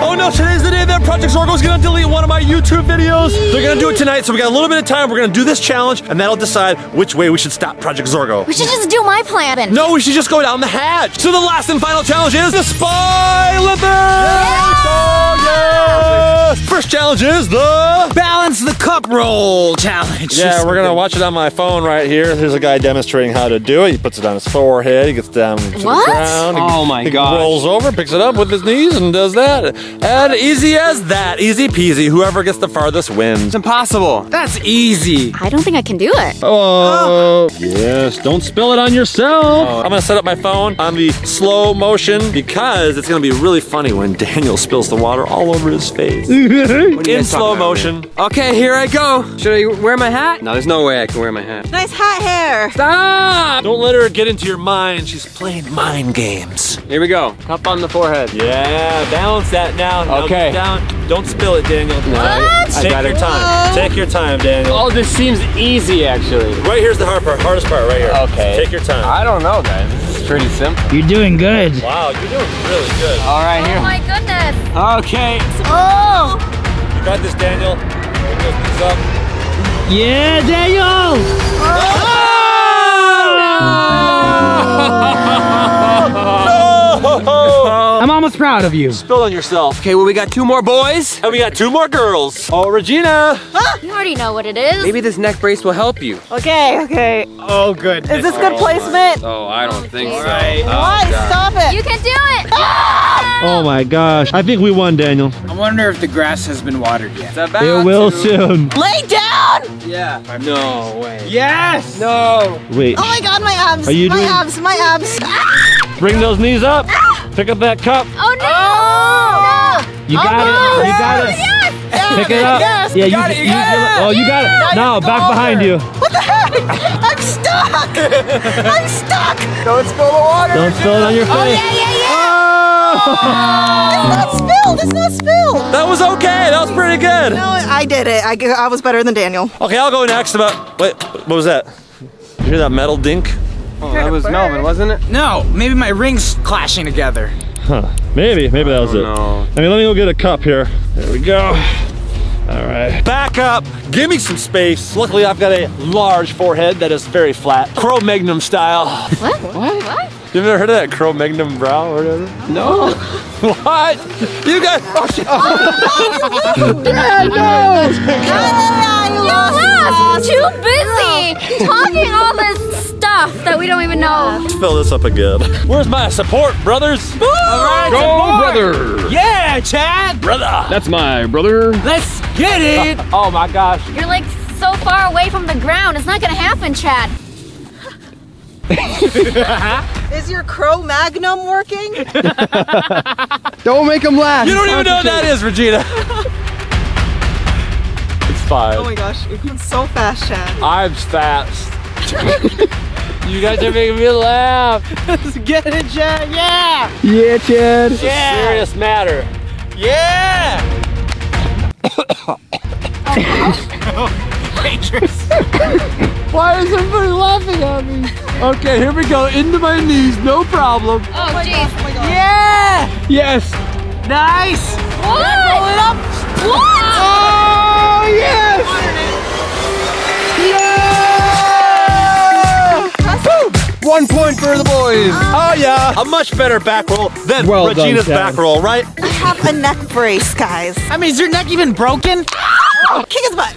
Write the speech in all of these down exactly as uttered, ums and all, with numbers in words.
Oh no, today's the day that Project Zorgo is gonna delete one of my YouTube videos. They're gonna do it tonight, so we got a little bit of time. We're gonna do this challenge, and that'll decide which way we should stop Project Zorgo. We should just do my plan. No, we should just go down the hatch. So the last and final challenge is the Spy Lizard! Yeah! So, yeah! First challenge is the Balance the Cup Roll Challenge. Yeah, we're gonna watch it on my phone right here. Here's a guy demonstrating how to do it. He puts it on his forehead, he gets down to what? the ground. Oh my god. He rolls over, picks it up with his knees, and does that. And easy as that, easy peasy. Whoever gets the farthest wins. It's impossible. That's easy. I don't think I can do it. Oh, oh. Yes, don't spill it on yourself. Oh. I'm gonna set up my phone on the slow motion because it's gonna be really funny when Daniel spills the water all over his face. In slow motion. Okay, here I go. Should I wear my hat? No, there's no way I can wear my hat. Nice hot hair. Stop! Don't let her get into your mind. She's playing mind games. Here we go. Up on the forehead. Yeah, balance that now. now okay. Down. Don't spill it, Daniel. No, what? Take I got your it. time. Take your time, Daniel. Oh, this seems easy, actually. Right here's the hard part, hardest part right here. Okay. Take your time. I don't know, guys. This is pretty simple. You're doing good. Wow, you're doing really good. All right, oh here. Oh my goodness. Okay. Oh! You got this, Daniel. This up. Yeah, Daniel! Oh! No! No! I'm almost proud of you. Spill on yourself. Okay, well, we got two more boys. And we got two more girls. Oh, Regina. Huh? You already know what it is. Maybe this neck brace will help you. Okay, okay. Oh, good. Is this good oh, placement? My. Oh, I don't oh, think geez. so. Right. Oh, Why? God. Stop it. You can do it. Ah! Oh, my gosh. I think we won, Daniel. I wonder if the grass has been watered yet. It will to... soon. Lay down. Yeah. No way. Yes. No. Wait. Oh, my God, my abs. Are you my doing... abs, my abs. Ah! Bring those knees up. Ah! Pick up that cup. Oh no! Oh, no. You got oh, no. it. You got it. Yes. Yeah, Pick it up. Yes. Yeah, you got you, it. You you got it. Oh, you yeah. got it. Now no, back over. behind you. What the heck? I'm stuck. I'm stuck. Don't spill the water. Don't spill it on your face. Oh, yeah, yeah, yeah. Oh. It's not spilled. It's not spilled. That was okay. That was pretty good. No, I did it. I, I was better than Daniel. Okay, I'll go next about... Wait, what was that? You hear that metal dink? Oh, that was Melvin, wasn't it? No, maybe my ring's clashing together. Huh, maybe, maybe that was it. I mean, let me go get a cup here. There we go. All right. Back up, give me some space. Luckily, I've got a large forehead that is very flat. Cro-Magnum style. What? What? What? You've never heard of that Cro-Magnum brow or whatever? No. What? You guys, oh shit. Oh, yeah, no. You lost. Too busy talking all this that we don't even know. Let's fill this up again. Where's my support, brothers? All right, go, support. brother. Yeah, Chad. Brother. That's my brother. Let's get it. Oh, my gosh. You're like so far away from the ground. It's not going to happen, Chad. Is your Cro-Magnum working? Don't make him laugh. You don't even know what that is, Regina. It's five. Oh, my gosh. You're going so fast, Chad. I'm fast. You guys are making me laugh. Let's get it, Chad. Yeah. Yeah, Chad. It's yeah. a serious matter. Yeah. Oh, dangerous. Why is everybody laughing at me? Okay, here we go. Into my knees, no problem. Oh, oh my gosh, oh my gosh. Yeah. Yes. Nice. What? Roll it up. What? Oh yes. Yeah. One point for the boys. Oh, yeah. A much better back roll than well Regina's done, back roll, right? I have a neck brace, guys. I mean, is your neck even broken? Oh, kick his butt.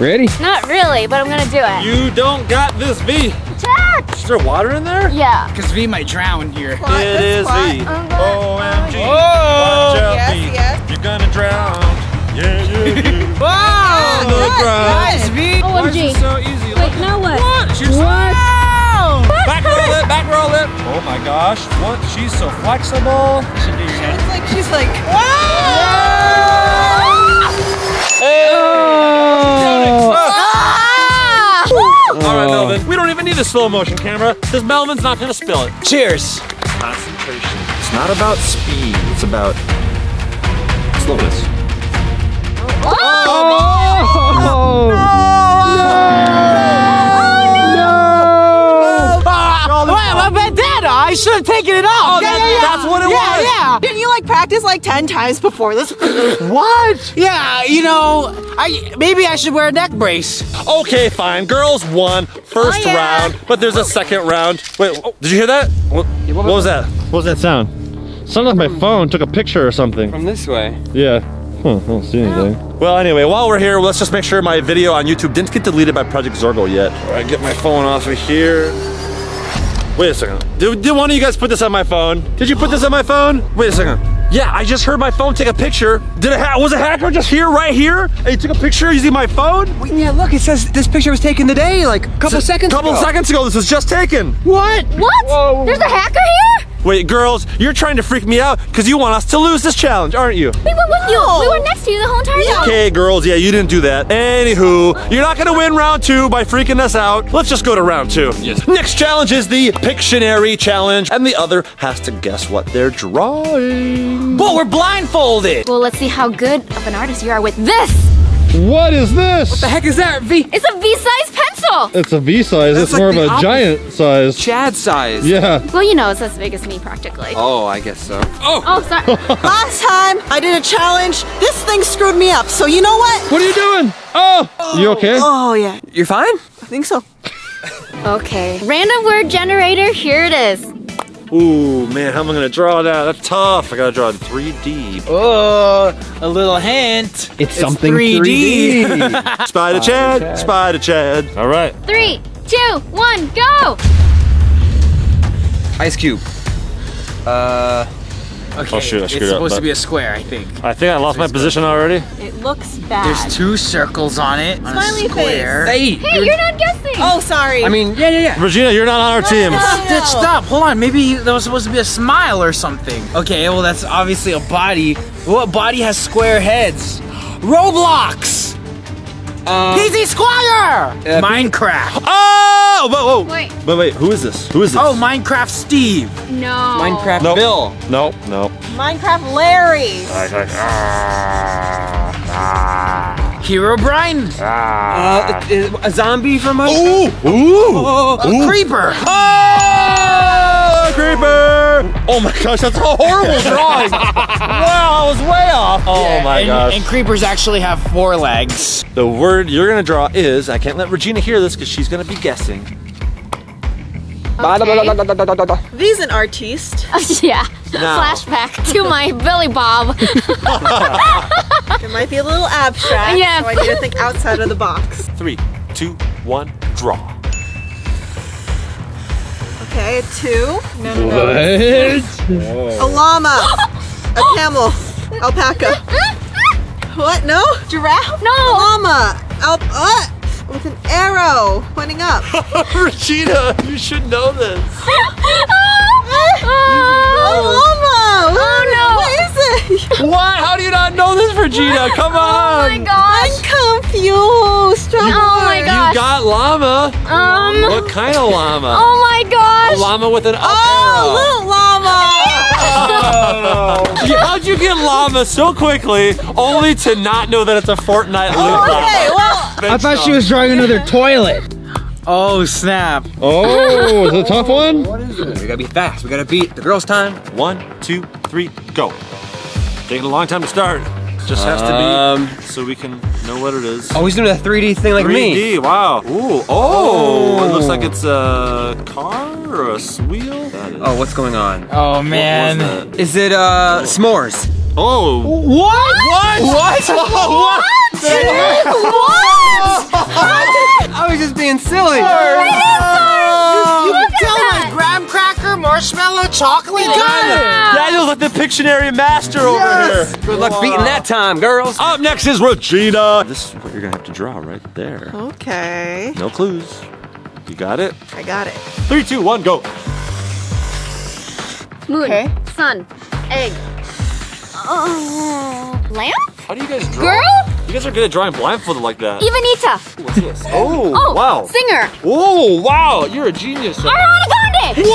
Ready? Not really, but I'm going to do it. You don't got this, V. Jack! Is there water in there? Yeah. Because V might drown here. Plot, it is plot. V. O M G. Oh, watch out, yes, V. Yes. You're going to drown. Yeah, yeah, yeah. Wow. On the ground. Nice, V. O M G. Why is it so easy? Wait, Look. now what? What? You're what? Back roll it, back roll it. Oh my gosh, what? She's so flexible. She she's like, she's like, wow! Hey! Oh. Ah. Oh. All right, Melvin, we don't even need a slow motion camera because Melvin's not gonna spill it. Cheers. Concentration. It's not about speed, it's about slowness. Oh! Oh. No. No. I should have taken it off. Oh, yeah, that, yeah, that's what it yeah, was. Yeah, yeah. Didn't you like practice? practiced like ten times before this. What? Yeah, you know, I maybe I should wear a neck brace. Okay, fine. Girls won first oh, yeah. round, but there's a second round. Wait, oh, did you hear that? What, what was that? What was that sound? Sounded like my phone took a picture or something. From this way. Yeah. Huh, I don't see anything. Well, anyway, while we're here, let's just make sure my video on YouTube didn't get deleted by Project Zorgo yet. All right, get my phone off of here. Wait a second. Did, did one of you guys put this on my phone? Did you put this on my phone? Wait a second. Yeah, I just heard my phone take a picture. Did a ha was a hacker just here, right here? And he took a picture using my phone? Wait, yeah, look, it says this picture was taken today, like a couple S seconds couple ago. Couple seconds ago, this was just taken. What? What? Whoa. There's a hacker here? Wait, girls, you're trying to freak me out because you want us to lose this challenge, aren't you? We were with you. We were next to you the whole entire time. Okay, girls, yeah, you didn't do that. Anywho, you're not going to win round two by freaking us out. Let's just go to round two. Yes. Next challenge is the Pictionary challenge, and the other has to guess what they're drawing. But we're blindfolded. Well, let's see how good of an artist you are with this. What is this? What the heck is that, V? It's a V-sized pencil. It's a V-size. It's like more of a giant size. Chad size. Yeah. Well, you know, it's as big as me, practically. Oh, I guess so. Oh, oh sorry. Last time I did a challenge, this thing screwed me up. So you know what? What are you doing? Oh, oh. You okay? Oh, yeah. You're fine? I think so. Okay. Random word generator. Here it is. Ooh, man, how am I gonna draw that? That's tough. I gotta draw in three D. Oh, a little hint. It's, it's something three D. three D. Spider Chad, Chad, Spider Chad. All right. Three, two, one, go. Ice cube. Uh, okay. Oh shoot, I screwed it's up, supposed to be a square, I think. I think I lost my position already. It looks bad. There's two circles on it. On Smiley a square. Face. Hey, hey you're, you're not guessing. Oh, sorry. I mean, yeah, yeah, yeah. Regina, you're not on our no, team. No, no. Stitch, stop. Hold on. Maybe there was supposed to be a smile or something. Okay, well, that's obviously a body. What body has square heads? Roblox. Uh, P Z Squire! Uh, Minecraft. Oh! Whoa, whoa. Wait. Wait, wait. Who is this? Who is this? Oh, Minecraft Steve. No. Minecraft nope. Bill. No, no. Minecraft Larry. Uh, uh, Hero Brian. Uh, uh, a, a zombie from Minecraft. Ooh! Ooh! Oh, oh, oh, ooh. A creeper. Oh! Creeper! Oh my gosh, that's a horrible drawing. Wow, I was way off. Oh yeah, my and, gosh. And creepers actually have four legs. The word you're gonna draw is, I can't let Regina hear this because she's gonna be guessing. Okay. V's an artiste. Uh, yeah. No. Flashback to my Billy Bob. It might be a little abstract, yeah. So I need to think outside of the box. Three, two, one, draw. Okay, a two. No, no, no. A llama. A camel. Alpaca. What? No? Giraffe? No. A llama. Alp. Uh, with an arrow pointing up. Regina, you should know this. A llama. Oh no. What is it? What? How do you not know this, Regina? Come on. Oh my gosh. I'm confused. Trouble. Oh my gosh. You got llama. Um. What kind of llama? Oh my gosh. A llama with an up arrow. Oh, little llama! Oh. How'd you get llama so quickly, only to not know that it's a Fortnite loop? Oh, okay, well, I thought she was drawing another toilet. Oh snap! Oh, is it a tough one? What is it? We gotta be fast. We gotta beat the girls' time. One, two, three, go. Taking a long time to start. Just has um, to be so we can know what it is. Oh, he's doing a three D thing like three D, me. three D, wow. Ooh, oh, oh, it looks like it's a car or a wheel. Oh, what's going on? Oh, man. What was that? Is it uh, oh. s'mores? Oh. What? What? What? What? What? What? I was just being silly. Oh, you, you can tell that. Like graham cracker, marshmallow, chocolate. Wow. Got it. Daniel's like the Pictionary master over yes. here. Good luck wow. beating that time, girls. Up next is Regina. This is what you're gonna have to draw right there. Okay. No clues. You got it? I got it. Three, two, one, go. Moon, okay. Sun, egg. Oh. Lamp? How do you guys draw? Girl? You guys are good at drawing blindfolded like that. Ivanita. What's this? Oh, oh, wow. Singer. Oh, wow. You're a genius. Ariana Grande. What?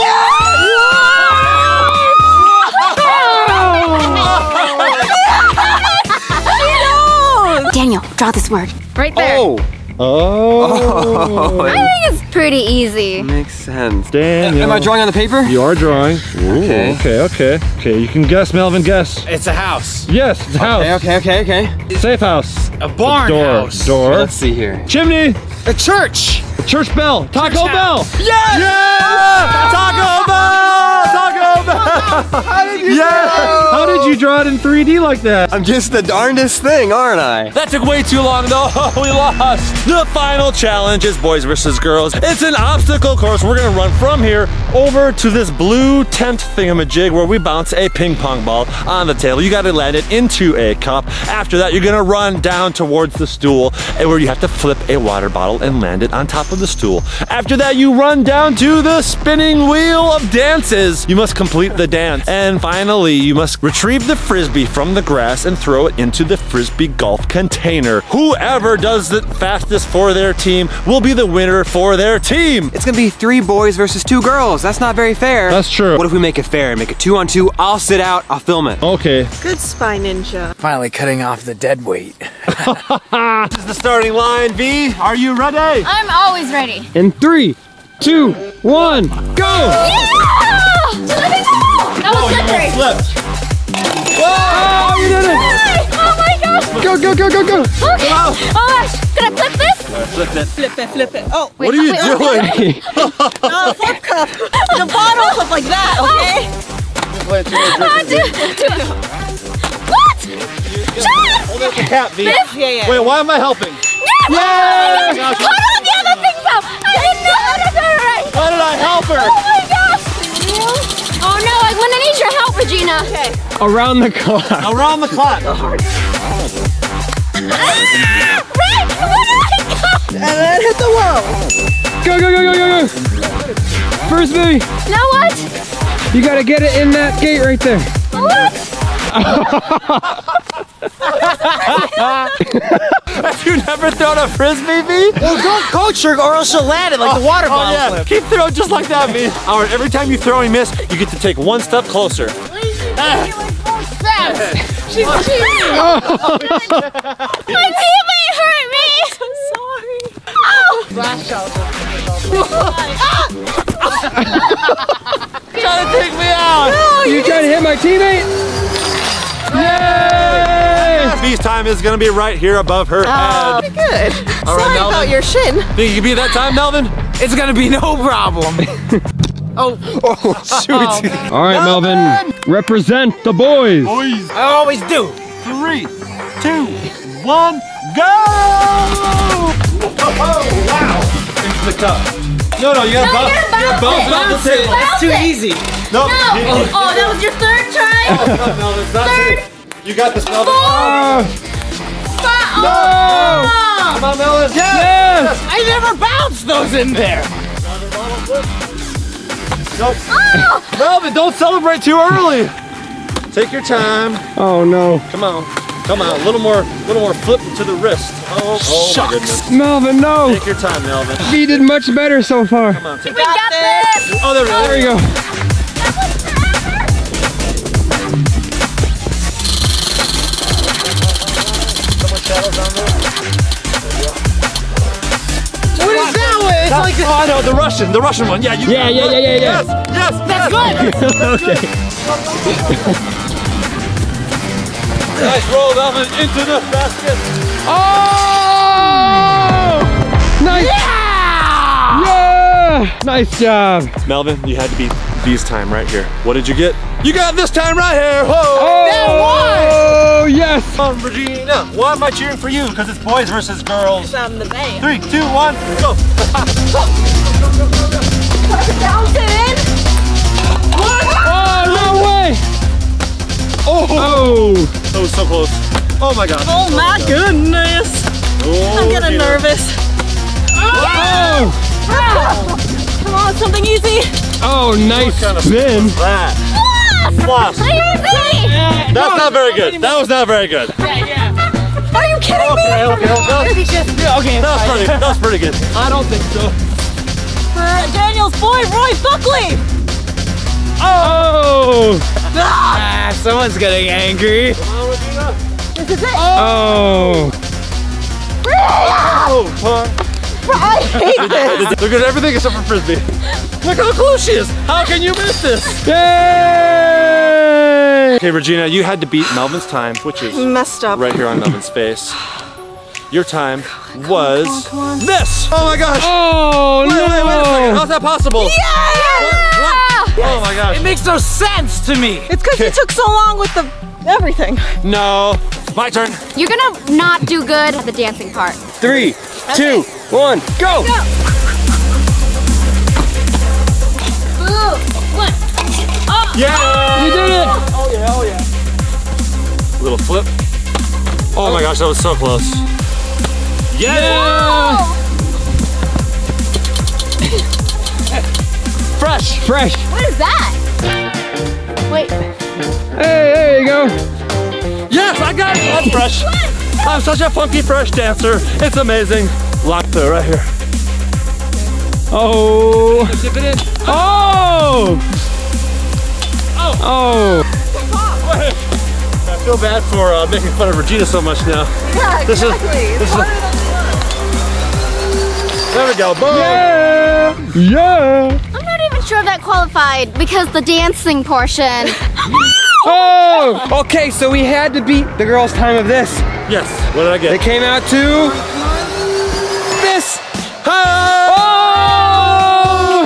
What? What? Daniel, draw this word. Right there. Oh. Oh. Oh. I think it's pretty easy. Makes sense. Daniel. Am I drawing on the paper? You are drawing. Ooh, okay. Okay, okay. Okay, you can guess, Melvin, guess. It's a house. Yes, it's a house. Okay, okay, okay, okay. Safe house. A barn door. House. Door. Let's see here. Chimney. A church. A church bell. Taco church Bell. Yes! Yeah! Taco Bell! Taco Bell! How did you yeah! draw? How did you draw it in three D like that? I'm just the darndest thing, aren't I? That took way too long though. We lost. The final challenge is boys versus girls. It's an obstacle course. We're gonna run from here over to this blue tent thingamajig where we bounce a ping pong ball on the table. You gotta land it into a cup. After that, you're gonna run down towards the stool where you have to flip a water bottle and land it on top of the stool. After that, you run down to the spinning wheel of dances. You must complete the dance. And finally, you must retrieve the frisbee from the grass and throw it into the frisbee golf container. Whoever does it fastest for their team will be the winner for their team. It's gonna be three boys versus two girls. That's not very fair. That's true. What if we make it fair and make it two on two? I'll sit out, I'll film it. Okay. Good Spy Ninja. Finally cutting off the dead weight. This is the starting line. Vy, are you ready? I'm always ready. In three, two, one, go! Yeah! Let me go! That was slippery. Oh, you slipped. Whoa! You did it! Oh my gosh! Go, go, go, go, go! Okay. Oh, oh gosh! Can I flip this? Right, flip it. Flip it, flip it. Oh, wait. What are you wait, doing? No, flip cup. The bottle flip like that, okay? Just let it do it. What? Chad! Hold up the cap, V. Yeah, yeah. Wait, why am I helping? No! Yeah! Oh hold on the other things up! I didn't know how to do it right! Why did I help her? Oh my gosh! Oh no, I'm gonna need your help, Regina. Okay. Around the clock. Around the clock. Ah, right, where did I go? And then hit the wall. Go, go, go, go, go, go. First baby. Now what? You gotta get it in that gate right there. What? Have you never thrown a frisbee, V? Well, don't coach her or else she'll land it like oh, the water bottle. Oh, yeah. Flip. Keep throwing just like that, V. All right, every time you throw and miss, you get to take one step closer. Please, ah. She's oh. cheating. Oh. My teammate hurt me. I'm so sorry. Oh. Flash out. Trying to take me out. No, you you trying to hit my teammate? Yay! V's time is gonna be right here above her uh, head. Good. All right, sorry Melvin. About your shin. Think you can be that time, Melvin? It's gonna be no problem. Oh. Oh, shoot. Oh. All right, Melvin. Melvin, represent the boys. Boys. I always do. Three, two, one, go! Oh, wow. Into the cup. No, no, you gotta no, bounce. You gotta bounce, bounce it. Bounce That's too it. Easy. No. no. Oh, that was your third try. Oh, no, Melvin, not third. Safe. You got this, Melvin. Oh. Oh. No! Come on, Melvin. Yes. Yes. I never bounced those in there. Nope. Oh. Melvin, don't celebrate too early. Take your time. Oh no! Come on, come on. A little more, a little more flip to the wrist. Oh, oh my goodness. Melvin, no. Take your time, Melvin. He did much better so far. Come on, take we got this. this. Oh, there we go. There you go. It's like the, oh, no, the Russian, the Russian one. Yeah, you yeah, yeah, yeah, yeah, yeah. Yes, yes, that's yes. good. Okay. Nice roll, Melvin, into the basket. Oh! Nice. Yeah! Yeah! Nice job. Melvin, you had to beat V's time right here. What did you get? You got this time right here. Whoa! Oh, that one! Oh, yes! Come on, Regina. Why am I cheering for you? Because it's boys versus girls. I'm the best. Three, two, one, go! Bounce it in! What? Oh, no way! Oh! Oh, that was so close. Oh my god. Oh, oh my god. Goodness! Oh, I'm getting yeah. nervous. Oh! Yeah. Ah. Come on, something easy. Oh, nice what kind of spin. That. Floss. That's not very good. That was not very good. Yeah, yeah. Are you kidding me? Okay, okay, no. okay that, was pretty, that was pretty good. I don't think so. For Daniel's boy, Roy Buckley. Oh! Ah, someone's getting angry. This is it. Oh! oh. Oh, huh? Bro, I hate this. Look at everything except for Frisbee. Look how close she is. How can you miss this? Yay! Okay, Regina, you had to beat Melvin's time, which is messed up right here on Melvin's face. Your time come was on, come on, come on. This. Oh my gosh. Oh wait, no. Wait, wait a second. How's that possible? Yeah! What? What? Yes. Oh my gosh. It makes no sense to me. It's because you took so long with the everything. No. My turn. You're gonna not do good at the dancing part. Three, okay. two, one, go. Go. Ooh, one. Oh. Yeah. Oh. You did it. Oh yeah. Oh yeah. Little flip. Oh, oh my gosh, that was so close. Yeah! Yeah. Fresh! Fresh! What is that? Wait. Hey, there you go. Yes, I got it! I'm fresh. I'm such a funky fresh dancer. It's amazing. Lock though, right here. Oh! Dip it in. Oh! Oh! Oh! I feel bad for uh, making fun of Regina so much now. Yeah, exactly. This is, this is, there we go, boom! Yeah! Yeah! I'm not even sure if that qualified because the dancing portion. Oh! Okay, so we had to beat the girls' time of this. Yes, what did I get? They came out to this. Oh!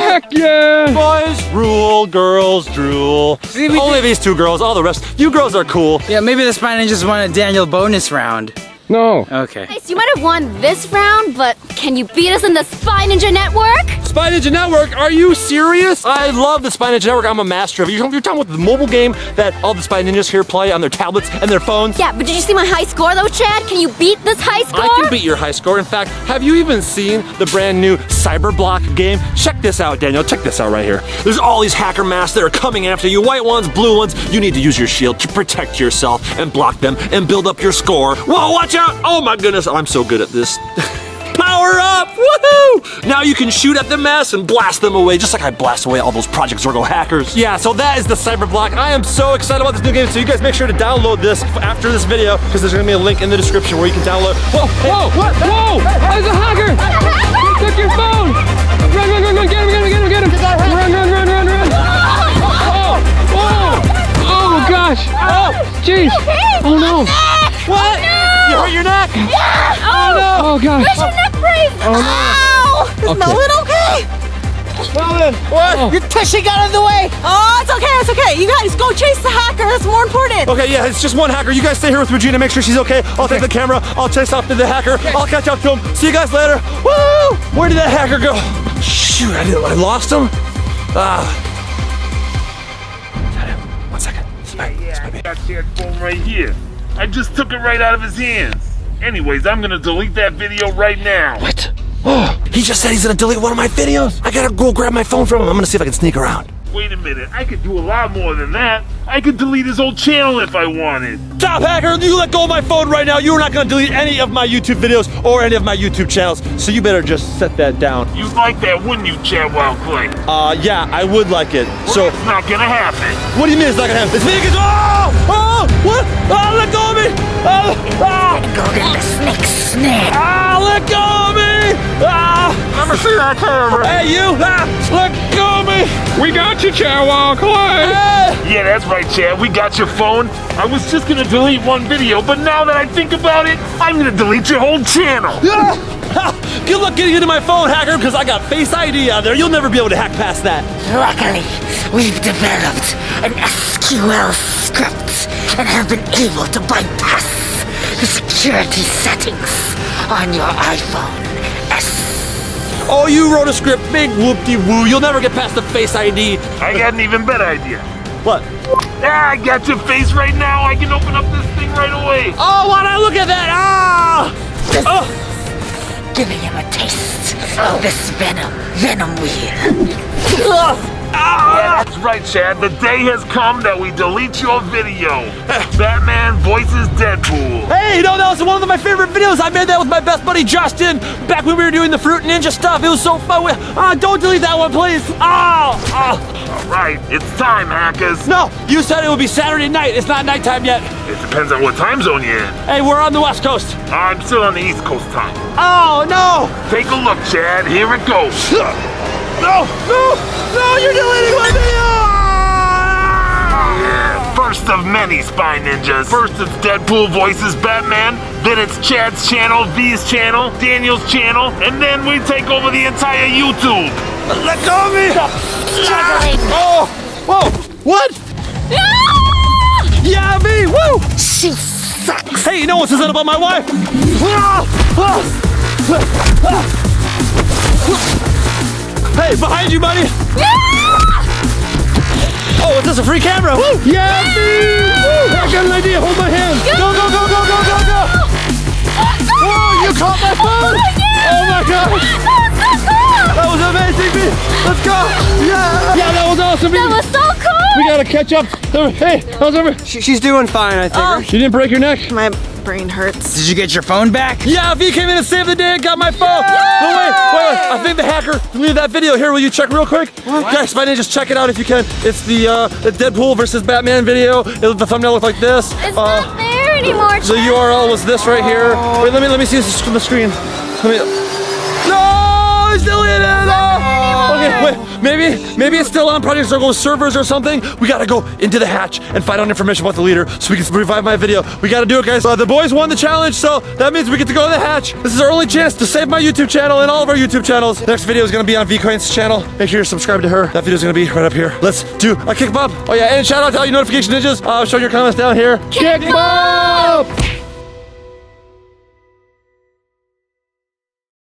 Heck yeah! Boys rule, girls drool. See, only these two girls, all the rest. You girls are cool. Yeah, maybe the Spy Ninjas won a Daniel bonus round. No. Okay. Nice, you might have won this round, but can you beat us in the Spy Ninja Network? Spy Ninja Network? Are you serious? I love the Spy Ninja Network. I'm a master of it. You're talking about the mobile game that all the Spy Ninjas here play on their tablets and their phones? Yeah, but did you see my high score though, Chad? Can you beat this high score? I can beat your high score. In fact, have you even seen the brand new Cyber Block game? Check this out, Daniel. Check this out right here. There's all these hacker masks that are coming after you. White ones, blue ones. You need to use your shield to protect yourself and block them and build up your score. Whoa, watch out! Oh my goodness, I'm so good at this. Power up! Woohoo! Now you can shoot at the mess and blast them away, just like I blast away all those Project Zorgo hackers. Yeah, so that is the Cyber Block. I am so excited about this new game, so you guys make sure to download this after this video, because there's gonna be a link in the description where you can download. Whoa, whoa, what? Whoa! There's a hacker! He took your phone! Run, run, run, run, get him, get him, get him, get him! Run, run, run, run, run! Oh! Oh! Oh gosh! Oh! Jeez! Oh no! What? Oh, no. You hurt your neck? Yeah. Oh, oh no! Oh gosh! Where's your neck brace? Oh no! Ow. Is okay. Melvin okay? Melvin, what? Oh. Your tushy got out of the way. Oh, it's okay. It's okay. You guys go chase the hacker. That's more important. Okay, yeah, it's just one hacker. You guys stay here with Regina. Make sure she's okay. I'll okay. take the camera. I'll chase after the hacker. Okay. I'll catch up to him. See you guys later. Woo! Where did that hacker go? Shoot! I did. I lost him. Ah. Got him. One second. This might, yeah, this might be. I got your phone right here. I just took it right out of his hands. Anyways, I'm gonna delete that video right now. What? Oh, he just said he's gonna delete one of my videos. I gotta go grab my phone from him. I'm gonna see if I can sneak around. Wait a minute, I could do a lot more than that. I could delete his whole channel if I wanted. Stop, hacker, you let go of my phone right now. You're not gonna delete any of my YouTube videos or any of my YouTube channels, so you better just set that down. You'd like that, wouldn't you, Chad Wild Clay? Uh, yeah, I would like it. Well, so it's not gonna happen. What do you mean it's not gonna happen? It's me against, oh! Oh! What? Oh, let go of me! Oh! Ah! Go get the snake, snake! Ah, let go of me! Ah! I'm a see that camera. Hey, you! Ah! Let go of me! We got you, Chad Wild Clay! Hey. Yeah, that's right, Chad. We got your phone. I was just gonna delete one video, but now that I think about it, I'm gonna delete your whole channel. Yeah. Ha. Good luck getting into my phone, hacker, because I got Face I D out there. You'll never be able to hack past that. Luckily, we've developed an S Q L script and have been able to bypass the security settings on your iPhone. Oh, you wrote a script, big whoop-de-woo. You'll never get past the Face I D. I got an even better idea. What? Ah, I got your face right now. I can open up this thing right away. Oh, why don't I look at that? Ah! This oh. Is giving him a taste of this venom. Venom weed. Ah. Yeah, that's right, Chad. The day has come that we delete your video. Batman voices Deadpool. Hey, you know, that was one of my favorite videos. I made that with my best buddy, Justin, back when we were doing the Fruit Ninja stuff. It was so fun. Ah, oh, don't delete that one, please. Ah! Oh, oh. All right, it's time, hackers. No, you said it would be Saturday night. It's not nighttime yet. It depends on what time zone you're in. Hey, we're on the West Coast. I'm still on the East Coast time. Oh, no. Take a look, Chad. Here it goes. No, no, no, you're deleting my video. Yeah, first of many Spy Ninjas. First it's Deadpool voices Batman, then it's Chad's channel, V's channel, Daniel's channel, and then we take over the entire YouTube. Let go of me! Stop. Stop. Oh! Whoa! What? Ah! Yeah, me! Woo! She sucks! Hey, you know what says that about my wife? Ah! Ah! Ah! Hey, behind you, buddy! Ah! Oh, is this a free camera? Woo! Yeah, yeah! Woo! I got an idea. Hold my hand. Go, go, go, go, go, go, go! Oh, oh, you caught my phone! Oh my god! Oh, that was so cool! That was amazing, B. Let's go! Yeah! Yeah, that was awesome, B. That was so cool! We gotta catch up. Hey, how's over? She, she's doing fine, I think. Oh. She didn't break her neck? My brain hurts. Did you get your phone back? Yeah, V came in and saved the day and got my phone. Yeah. No, wait, wait, wait, I think the hacker deleted that video. Here, will you check real quick? Guys, my name, just check it out if you can. It's the, uh, the Deadpool versus Batman video. It, the thumbnail looked like this. It's uh, not there anymore, Chad. The U R L was this right here. Oh. Wait, let me let me see this from the screen. Let me. No, it's deleted. Okay, wait, maybe, maybe it's still on Project Zorgo's servers or something. We gotta go into the hatch and find out information about the leader so we can revive my video. We gotta do it, guys. Uh, the boys won the challenge, so that means we get to go to the hatch. This is our only chance to save my YouTube channel and all of our YouTube channels. The next video is gonna be on Vy Qwaint's channel. Make sure you're subscribed to her. That video's gonna be right up here. Let's do a kick bump. Oh yeah, and shout out to all you notification ninjas. Uh, show your comments down here. Kick, kick bump!